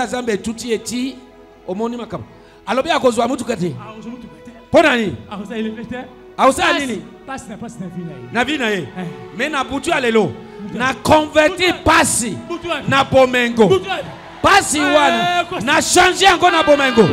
ya zambe tuti eti omoni makam. Alobi akozwa mutu kete. Pona ni? Ausa nini? Pas na vina ye. Na vina ye. Me na butu alelo. Na converti pasi na Bomengo. Pasi wana na changer encore na Bomengo.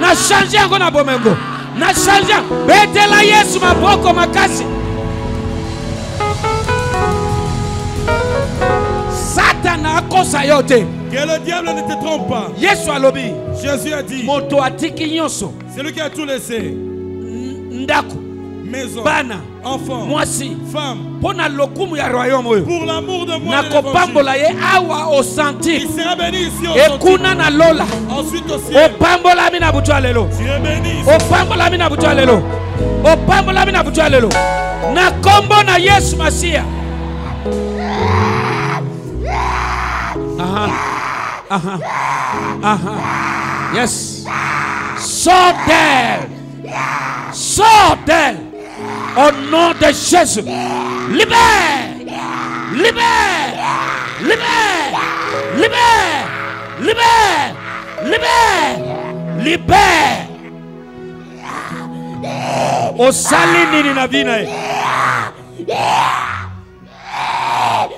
Na changer encore na Bomengo. Na changer. Betela Yesu maboko makasi. Que le diable ne te trompe pas. Jésus a dit, celui qui a tout laissé, maison, enfant, femme, pour l'amour de moi, il sera béni ici au ensuite au ciel. Tu es béni ici. Yes. Sors d'elle, au nom de Jésus. Libère. Au salini ni na vinae.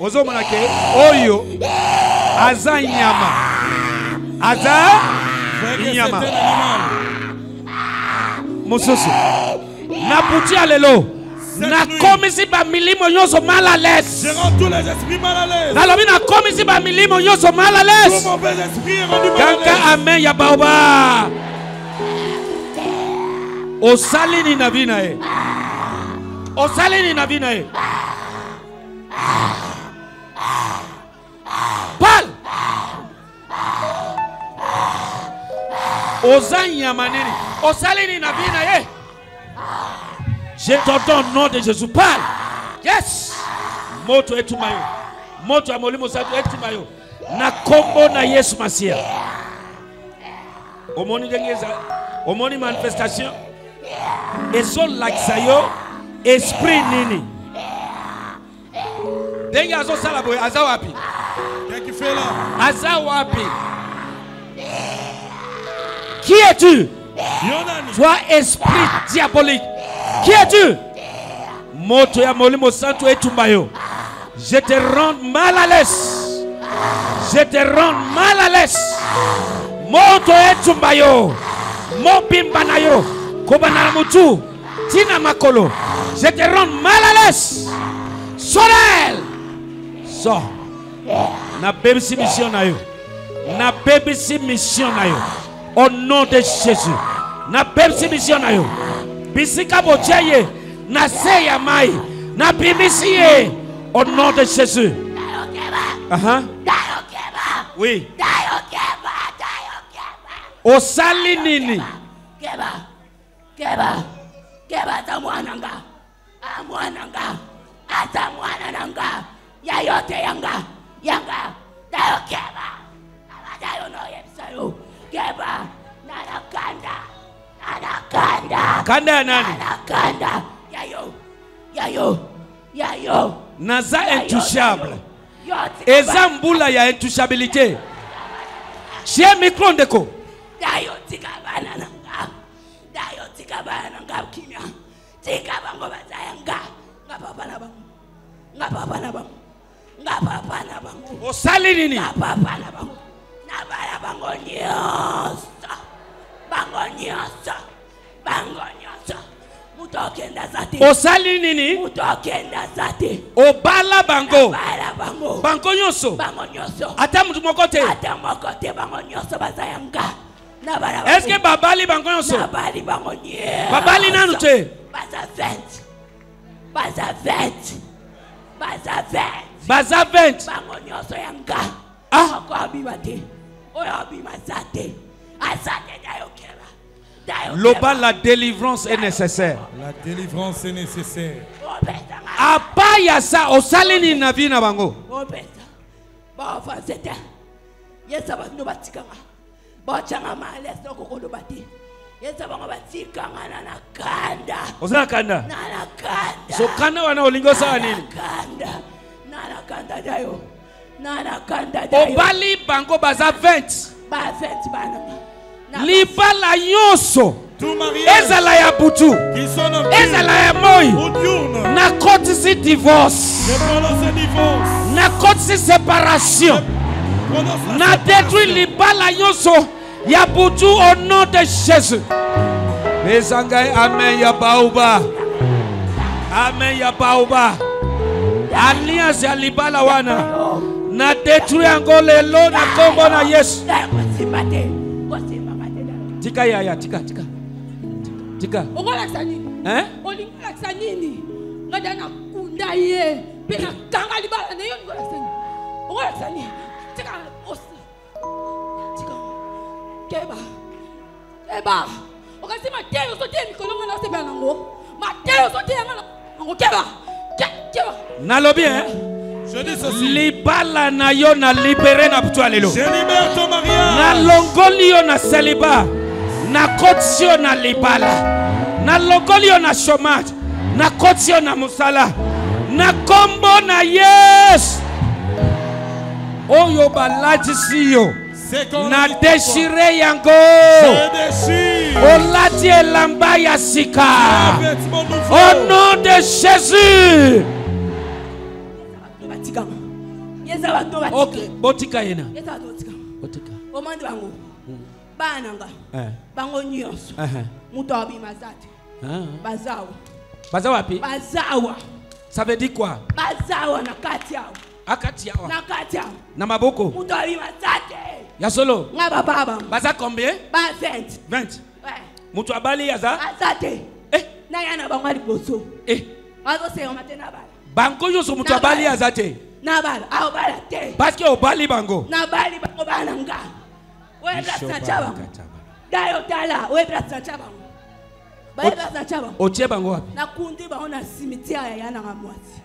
Ozo manake oyo aza nyama mususu na puti alelo na komisi ba milimo nyoso mal à l'aise. Je rends tous les esprits mal à l'aise. Na lobina komisi ba milimo nyoso mal à l'aise. Tout mauvais esprit est rendu mal à l'aise. Kanka amen ya baoba. Osalini na vinae. Osalini na vinae. Pal Ozanya manini Osalini na vina ye. Je t'entends au nom de Jésus. Pal. Yes. Moto etumayo. Moto amolimo sato etumayo. Na kombo na Yesu Masia. Omoni dengeza. Omoni manifestation. Eso laksayo. Esprit nini. Denga azo salaboy azawapi. Azawapi. Qui es-tu? Toi esprit diabolique. Qui es-tu? Moto ya molimo santo etumbayo. Je te rends mal à l'aise. Je te rends mal à l'aise. Moto etumbayo. Mobimbanayo. Kobana mutu. Tina makolo. Je te rends mal à l'aise. Sorel. Sors. Na BBC mission na yo. Na BBC mission na yo. Au nom de Jésus. Na BBC mission na yo. Bisika bochaye na seya mai. Na BBC au nom de Jésus. Oui. O salinini. Keba tamwananga. Amwananga. Atamwananga. Yayote yanga. Yanga, dayo keba, dayo no yemsayo, keba, nana kanda, kanda nani, kanda, yayo, naza intouchable, ezambula ya intouchabilité, chez micro ndeko, dayo tikabana nanga kimya, tikabango bazayanga, ngapapa na bangu. Osalini Osalini Obala bango nyoso Ata mutu mokote bango nyoso bazayanga. Est-ce que babali bango nyoso? Babali nanu te? Baza vent Bazavent. Loba, la délivrance est nécessaire. Apaya sa osalini na vina bango. Kanda. Obali bango baza 20. Libala yoso ezala ya butu ezala ya moi na kotisi divorce na kotisi séparation na détruit libala yoso ya butu au nom de Jésus. Les angai amen ya baoba amen ya baoba alliance ya libala wana na détruit angole lo na kombo na Yesu. Tika ya ya tika tika tika. Ogola sanini. Hein? Olingola sanini. Ngada na kunda ye. Pe na kanga libala na yo ngola sanini. Ogola sanini. Tika osi. Tika. Keba. Keba. Okasi mateyo so teni kolongo na sebe nango. Mateyo so teni nango keba. Keba. Nalobi hein? Je dis ceci. Libala na yo na libéré na putu alelo. Je libère ton mariage. Na longolio na celiba. Na kotio na libala. Na longolio na chômage. Na kotio na musala. Na kombo na yes. Oyo balaji siyo. Na déchiré yango. Olati elamba ya sika. Au nom de Jésus. Okay, botika yena. Botika. Omanda bango. Bananga. Bango nyonso. Mutobi mazati. Bazawa. Bazawa wapi? Bazawa. Ça veut dire quoi? Bazawa na katiao. Akatiao. Na katiao. Na maboko. Mutobi mazati. Ya solo. Na baba. Baza combien? 20. 20. Mutu abali yaza? Azate. Eh. Na yana bango aliboso. Eh. Azo se o matena bala. Bango yoso mutu abali azate. Nabal, Aobalate. Parce que Obali Bango. Nabali Bango Bananga. Webra Sanchaba. Dayotala, Webra Sanchaba. Webra Sanchaba. Ochebango. Nakundi Baona Cimetière Yanamwati.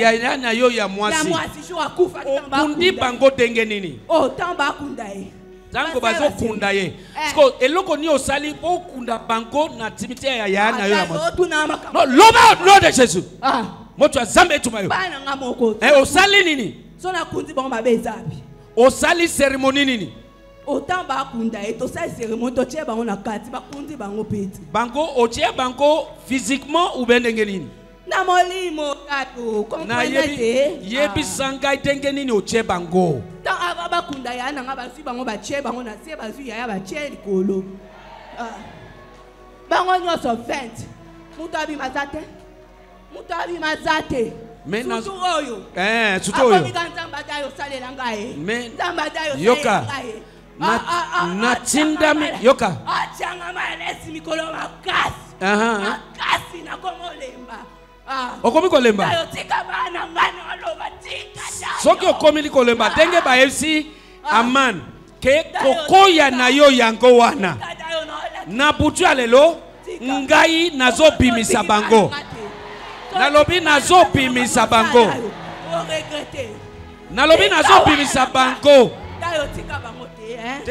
Yayana Yoya Mwasi. Yamwati Joakufa. Kundi Bango Tengenini. Oh, Tamba Kundae. Tango Bazo Kundae. Sko, Eloko Nio Sali, O Kunda Bango, na Cimetière Yana Yamwati. No, Loba, no de Jesus. Ah. Moto azambe tumayo. Bana ngamoko. Eh osali nini? Sona kundi bomba bezabi. Osali ceremony nini? Otamba kunda eto sai ceremony to cheba ona kati ba kundi bango peti. Bango ocheba bango physiquement ou bendenge nini? Na molimo kato. Na yebi sangai denge nini ocheba bango. Ta aba ba kunda ya na ngabasi bango ba cheba ona seba zu ya ba cheli kolo. Ah. Bango nyoso 20. Mutabi mazate. Mutabi mazate. Menas. Sutuoyo. Eh, sutuoyo. Ako miganza mbadayo sale langae. Men. Zambadayo sale langae. Natinda mi. Yoka. Achanga maelesi mikolo makasi. Aha. Makasi na komolemba. Ah. Okomi kolemba. Tayo tika bana ngano aloba tika. Soki okomi likolemba. Denge ba FC. Aman. Ke kokoya na yo yango wana. Na butu alelo. Ngai nazo bimisa bango. Nalobi nazo pimisa bango. Nalobi nazo pimisa bango.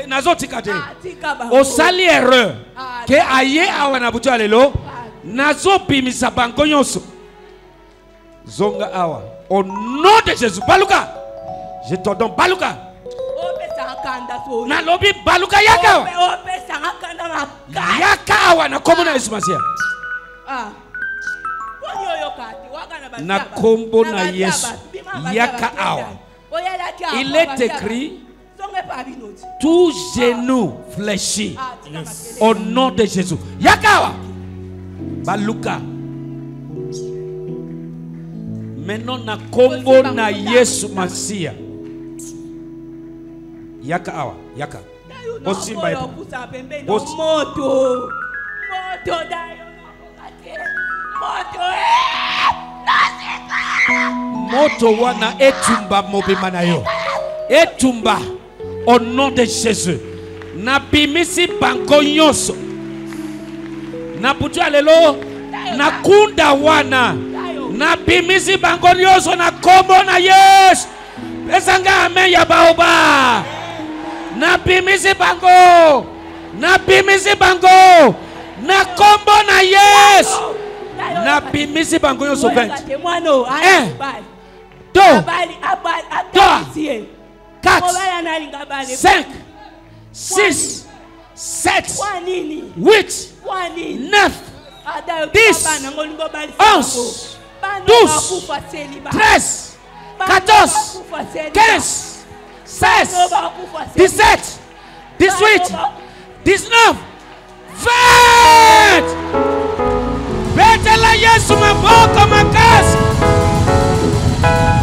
Nazo tika te. Osali erreur. Ke aye awana butu alelo. Nazo pimisa bango yonso. Zonga awa. Au nom de Jésus. Baluka. Je te donne baluka. Nalobi baluka yaka. Yaka awa na komuna isumasia. Ah. Na kombo na Yesu yaka awa. Il est écrit tout genou fléchi au nom de Jésus. Yaka awa. Baluka. Maintenant na kombo na Yesu Masia. Yaka awa, yaka. Osimba yepo. Moto. Moto dayo. Moto wana etumba mobima na yo. Etumba au nom de Jésus. Na bimisi bango nyonso. Na butu alelo na kunda wana. Na bimisi bango nyonso na kombo na Yesu. Esanga amen ya baoba. Na bimisi bango. Na bimisi bango. Na kombo na Yesu. Na bimisi bango yo so 20. 1 2 3 4 5 Sis, set, wit, nef, this, os, douce, 13, 14, 15, 16, 17, 18, 19, 20. Betela Yesu maboko makasi.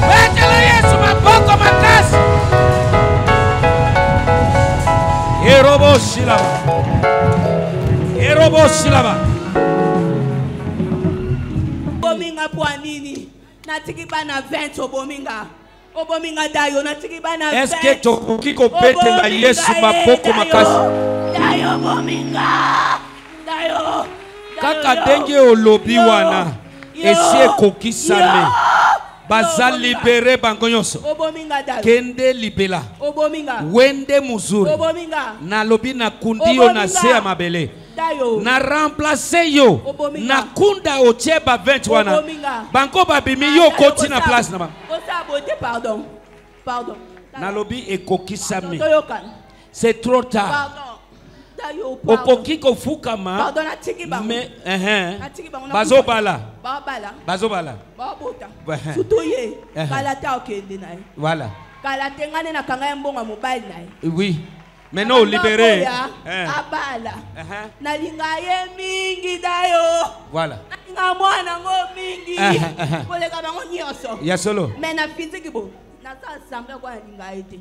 Betela Yesu maboko makasi. Erobo silaba. Erobo silaba. Bominga puanini. Natikiba na vento bominga. Obominga dayo natikiba na vento. Eske tokiko betela Yesu maboko makasi. Dayo bominga, dayo. Kaka denge olobi wana, esie kokisane, baza libere bangonyoso. Obominga dayo. Kende libela. Obominga. Wende muzuri. Obominga. Na lobi na kundiyo na sea mabele. Dayo. Na remplace yo. Obominga. Na kunda ocheba vent wana. Obominga. Banko babimi yo koti na place na ba. Osabote pardon, pardon. Na lobi ekokisane. C'est trop tard. Pardon. Opokiko fukama mais bazobala bazobala babota sutoye kalata okende naye voilà kalatengane na kanga mbonga mobile naye oui maintenant libéré abala na lingaye mingi dayo voilà na mwana ngo mingi pole ka bango nyoso ya solo mais na fiziki bo na sa samba kwa lingaye te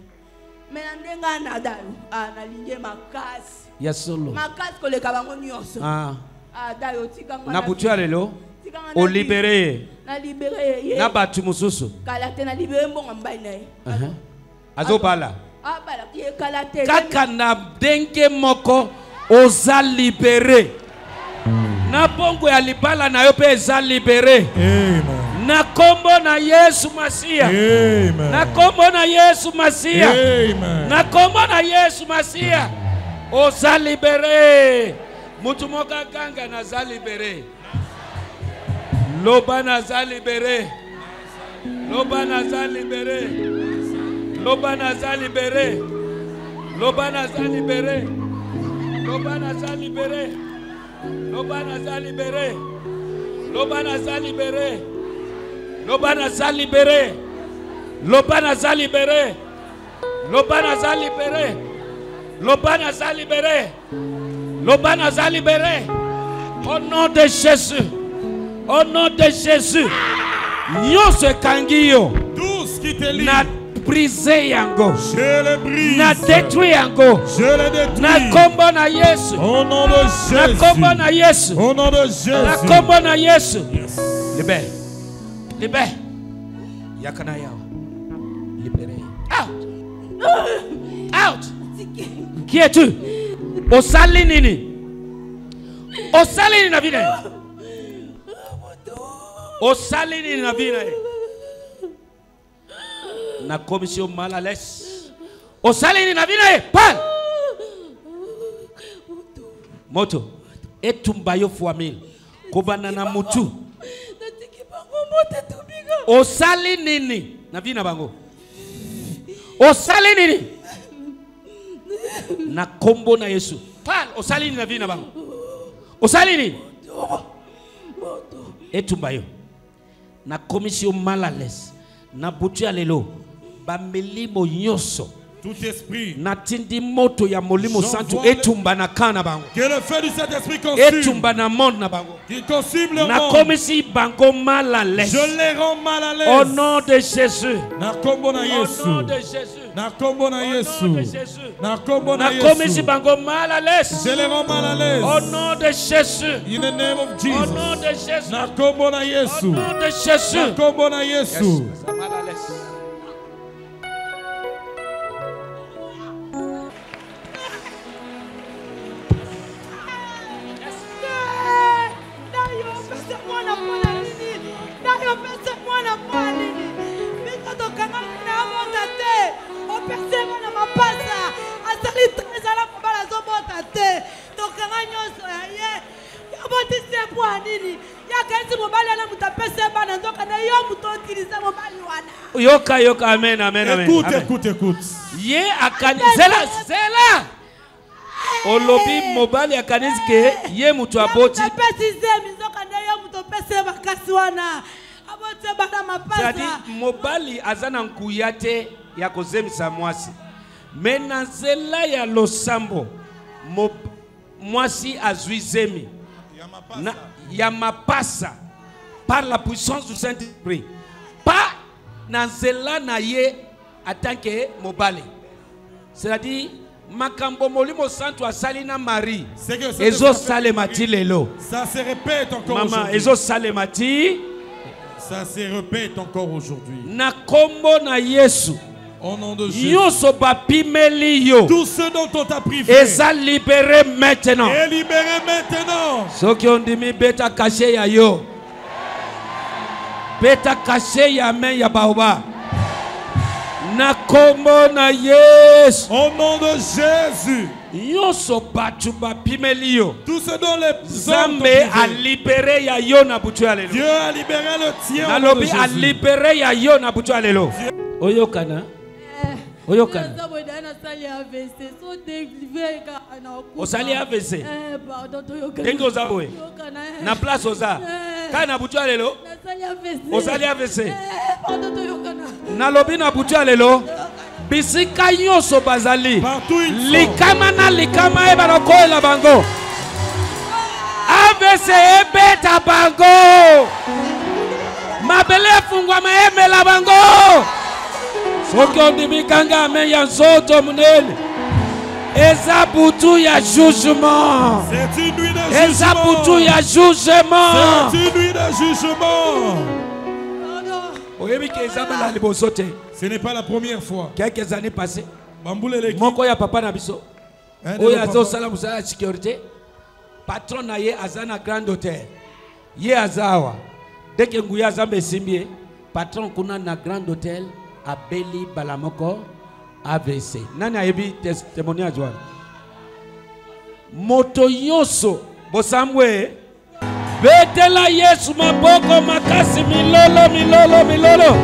mais ndenga na dayo na linge makasi. Yes, solo. Na butua lelo. O libere. Na libere. Na batu mususu. Kalate na libere mbonga mbaina. Azobala. Abala ki kalate. Kaka na denge moko oza libere. Na bongo ya libala na yope oza libere. Amen. Na kombo na Yesu Masia. Amen. Na kombo na Yesu Masia. Amen. Na kombo na Yesu Masia. Oza libere. Mutumoka kanga na za libere. Loba na za libere. Loba na za libere. Loba na za libere. Loba na za libere. Loba na za libere. Loba na za libere. Loba na za libere. Loba na za libere. Loba na za libere. Loba na za libere. L'obana a libéré. L'obana a libéré. Au nom de Jésus. Au nom de Jésus. Nyon se kangio. Tout ce qui te lie. N'a brisé yango. Je le brise. N'a détruit yango. Je le détruis. N'a combo na Yesu. Au nom de Jésus. N'a combo na Yesu. Au nom de Jésus. N'a combo na Yesu. Yes. Libère. Libère. Yakanaya. Libéré. Out. Out. Qui es-tu? Osalinini. Osalinini na vinae. Osalinini na vinae. Na commission mal à l'aise. Osalinini na vinae. Pal. Moto. Etumbayo fuamil. Kobana na mutu. Osalinini na vina bango. Osalinini. Na kombo na Yesu. Pal osalini na vina bango. Osalini. Etumbayo. Na komisio malales. Na butu alelo. Ba melimo nyoso. Tout esprit. Na tindi moto ya molimo santu etumba na kana bango. Que le feu du Saint-Esprit consume. Etumba na monde na bango. Qui consume le monde. Na komisi bango malales. Je les rends malales. Au nom de Jésus. Na kombo na Yesu. Au nom de Jésus. Na kombo na Yesu. Na kombo na Yesu. Na komisi bango malales. Je les rends malales. Au nom de Jésus. In the name of Jesus. Au nom de Jésus. Na kombo na Yesu. Au nom de Jésus. Na kombo na Yesu. Malales. Yoka, yoka, amen, amen, amen. Écoute, amen. Écoute, écoute. Yeah, akani. Zela, zela. Olobi mobali akaniske ye mutu aboti. Sadi mobali azana nkuyate ya kozemisa mwasi. Menazela ya losambo mwasi azuizemi. Yamapasa par la puissance du Saint-Esprit. Pas nanzela na ye atanke mobali. C'est-à-dire Makambo Molimo Santo Salina Marie. Ezo Salemati Lelo. Ça se répète encore aujourd'hui. Maman, Ezo Salemati. Ça se répète encore aujourd'hui. Nakombo na Yesu. Au nom de Jésus. Tous ceux dont on t'a privé. Et libéré maintenant. Et libéré maintenant. Ceux qui ont dit mi beta caché ya yo. Beta caché ya men ya baoba. Nakombo na Yesu. Au nom de Jésus. Yoso batu bapimeli yo. Tout ce dont les hommes a libéré ya yo na butu alelo. Dieu a libéré le tien. Nalobi a libéré ya yo na butu alelo. Oyokana. Oyokana. Osali AVC. Dengo zawe. Na place oza. Kana butu alelo. Osali AVC. Nalobi na butu alelo. Bisika yoso bazali. Likama na likama eba no koela bango. AVC ebeta bango. Mabele fungwa maeme la bango. Soki ondimikanga amen ya nzoto munene. Eza butu ya jugement. C'est une nuit de jugement. Eza butu ya jugement. C'est une nuit de jugement. Ce n'est pas la première fois. Quelques années passées. Mokoya papa nabiso. Oyazo sala musala sécurité. Patron na ye azana grand hôtel. Ye azawa. Dès que nguya zambe simbie, patron kuna na grand hôtel abeli balamoko AVC. Nani ayebi témoignage wana. Moto yoso bosamwe. Betela Yesu maboko makasi milolo milolo milolo.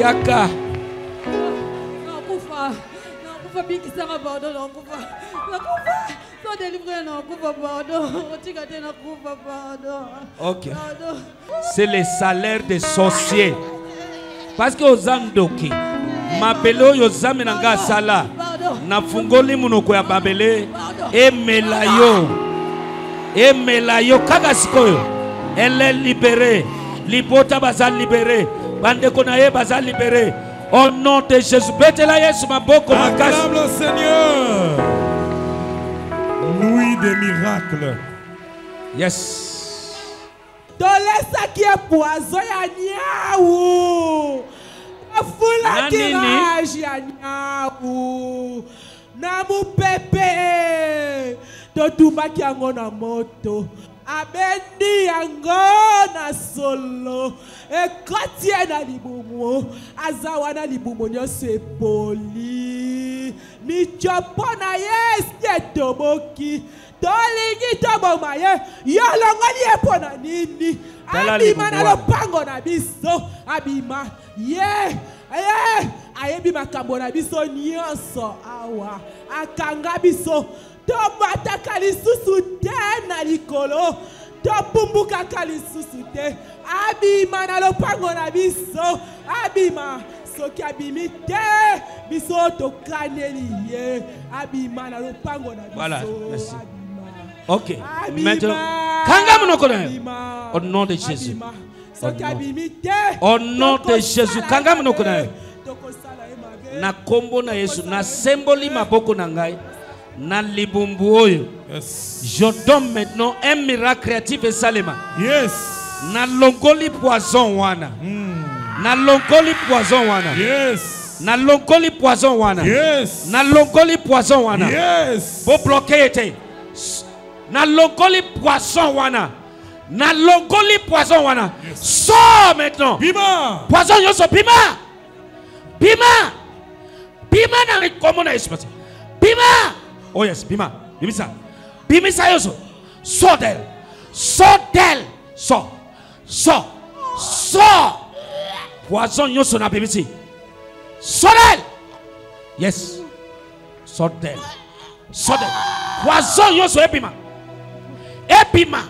Yaka. Non kufa biki sanga pardon non kufa. So délivrer non kufa pardon. Otika te non kufa pardon. OK. C'est le salaire des sorciers. Parce que ozandoki mabelo yo zamenanga sala. Na fungoli munoko ya babele emelayo kaga sikoyo elle libérée libota bazal libérée bande konaye bazal libérée au nom de Jésus betela Yesu maboko makasi acclame le Seigneur lui des miracles yes dolesa qui est poison ya niawu Fula kirage anyawu namu pepe totuma kiango na moto abendi yango na solo ekotie na libumo azawa na libumo nyonso epoli michopo na yesi etoboki tolingi toboma ye yolongoli epo na nini abima na lopango na biso abima ye ayebi makambo na biso nyonso awa akanga biso tobataka lisusu te na likolo topumbukaka lisusu te abima na lopango na biso abima soki abimi te biso tokaneli ye abima na lopango na biso. Ok, maintenant, au nom de Jésus, au nom de Jésus, na kombo na Yesu, na symboli maboko na ngai, na libumbu oyo. Je donne maintenant un miracle créatif et salema. Yes. Na longoli poison wana. Na longoli poison wana. Yes. Na longoli poison wana. Yes. Na longoli poison wana. Yes. Bo bloquer était. Na longoli poison wana. Na longoli poison wana. Sors maintenant. Pima. Poison yoso pima. Pima. Pima na recommande espace. Pima. Oh yes, pima. Bimisa. Bimisa yoso. Sors d'elle. Sors d'elle. Sors. Sors. Sors. Poison yoso na bimisi. Sors d'elle. Yes. Sort them. Sort them. Was so yours Epima. Epima.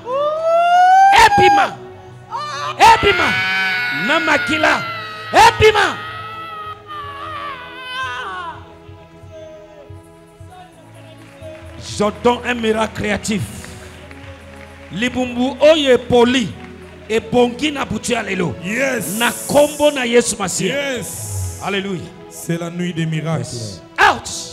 Epima. Epima. Namakila. Epima. J'ordonne un miracle créatif. Libumbu oye poli. E bongi na buti alelo. Yes. Na kombo na Yesu Masiya. Yes. Alléluia. C'est la nuit des miracles. Out.